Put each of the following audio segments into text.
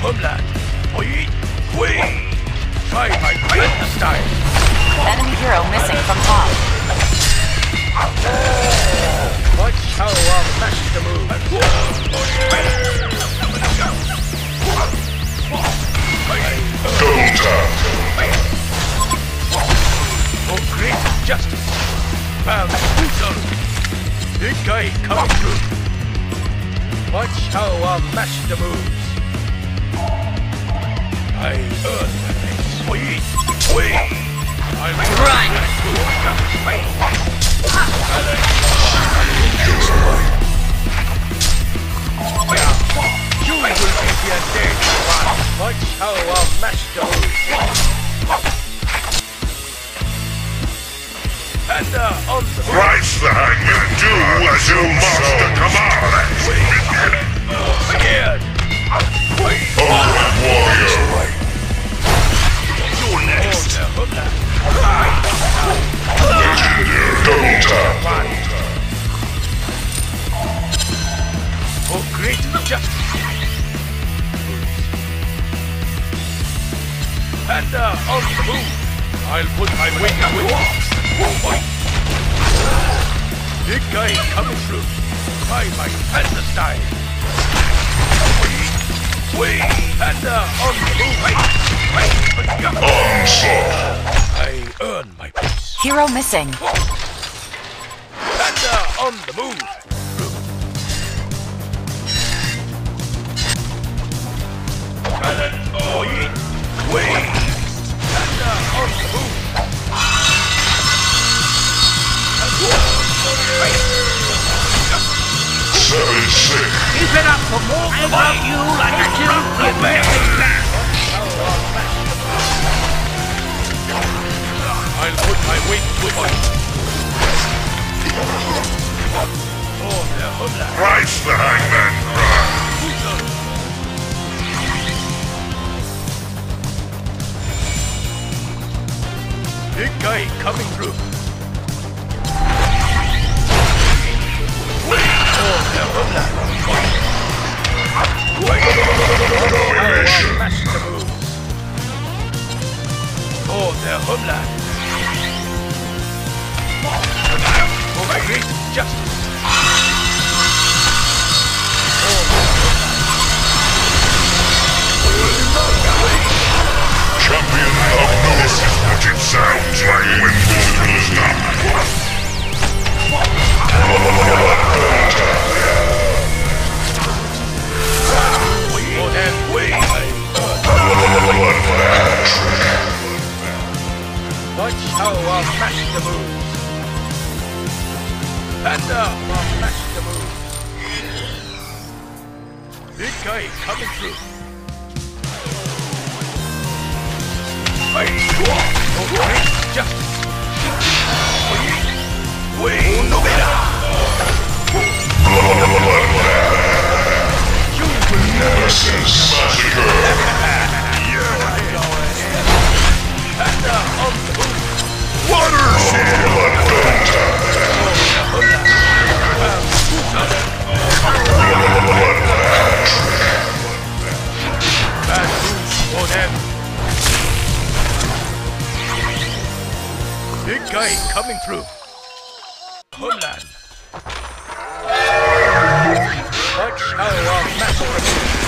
homeland. Queen! Try my greatest style! Enemy hero missing from top. Watch how our master moves. For great justice. Found brutal. Big guy coming through. Watch how our master moves. I earn my place. Wait! I'm run! You will be here dead. Watch how our master moves. And on the rise the hangman, do as your master commands. Scared! Warrior! Panda on the move! I'll put my weight in the walls! Big guy coming through! Try my panda style! Way! Panda on the move! I earn my place! Hero missing! Panda on the move! Keep it up for more and love you like a little bit. I'll put my weight to it. Rise the hangman! Big guy coming through. Homeland. For my great justice. Champion of North is what it sounds like when Mortal is done. Watch how our master moves. Panda, our master moves. Big guy coming through. Big guy coming through. Homeland. Watch how our master moves.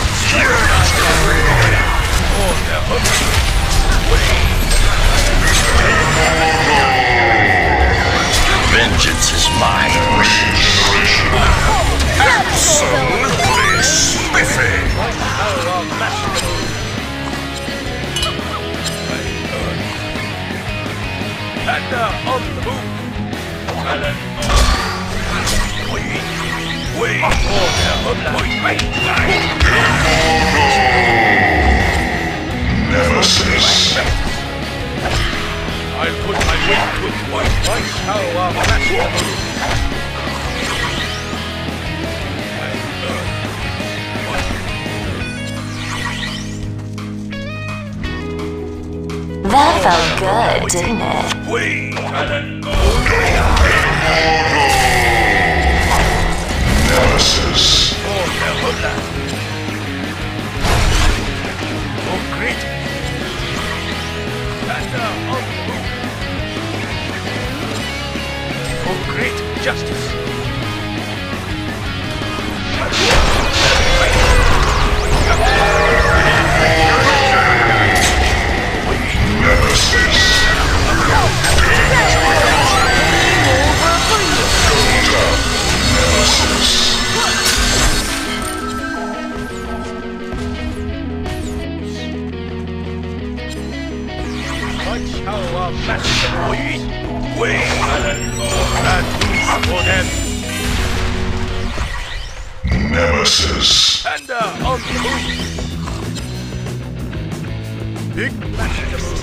Vengeance is mine. Absolutely spiffy. Watch how our master moves. Panda on the move! Nemesis! I'll put my weight to it. Watch how our master moves! That felt good, didn't it? Nemesis. great justice. Nemesis. Panda on the move. Big Panda moves.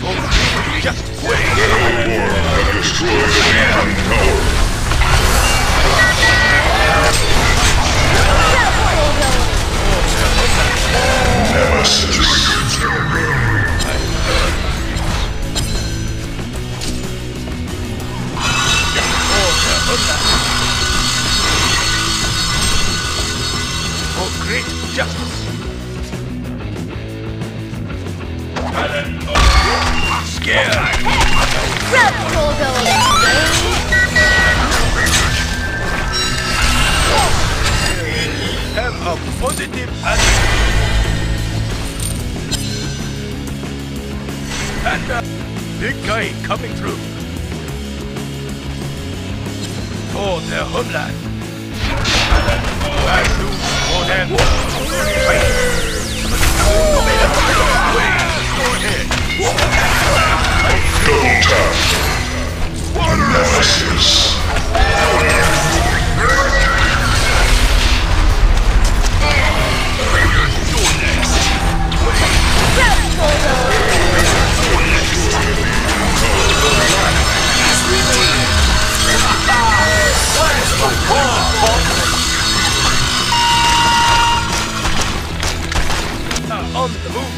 For just wait. Halo War have destroyed the Phantom Tower. Nemesis. For great justice. Scared. Have a positive attitude. And big guy coming through. For their homeland. I lose for them. On the move.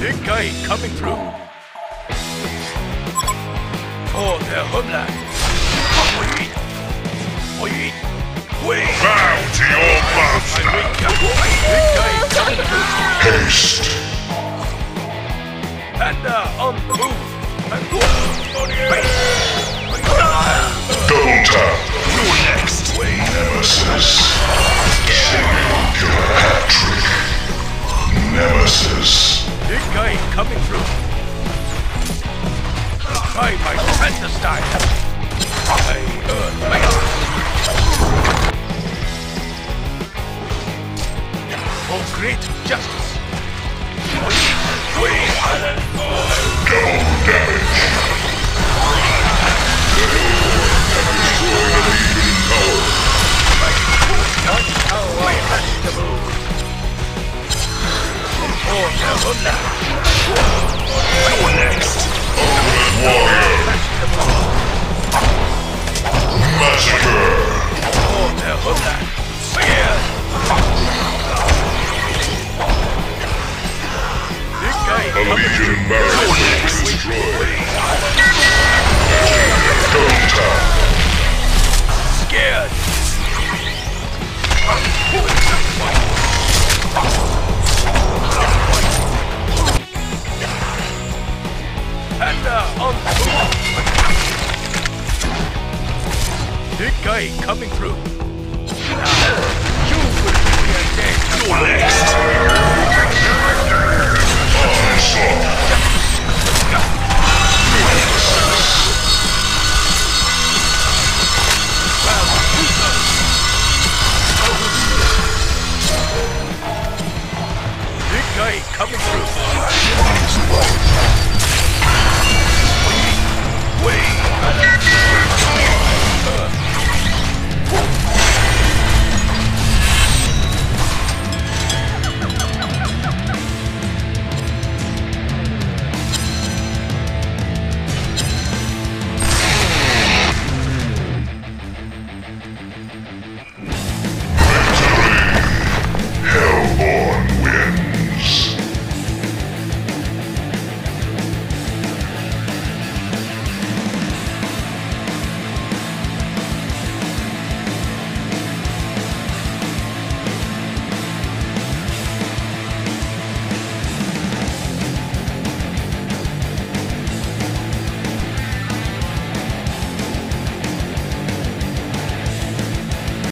Big guy coming through. For their homeland. Bow to your master. Big guy coming through. Haste. Panda on the move. Delta. Your next way. Nemesis. Your hat-trick. Nemesis. Big guy coming through. Try my fantasy. I earn my own. For great justice. We are double damage. The hero has destroyed the leading power. Not our next, warrior. Massacre. A legion barracks was destroyed. Delta. Scared. Panda on the move. Big guy coming through. Now, you will be a dead. You're next.